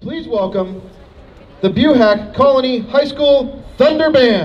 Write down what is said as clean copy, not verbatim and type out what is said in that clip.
Please welcome the Buhach Colony High School Thunder Band.